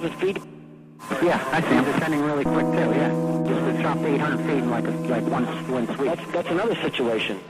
miles of speed? Yeah, I see. I'm descending really quick too, yeah. Just to chop 800 feet in like one sweep. That's another situation.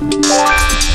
What?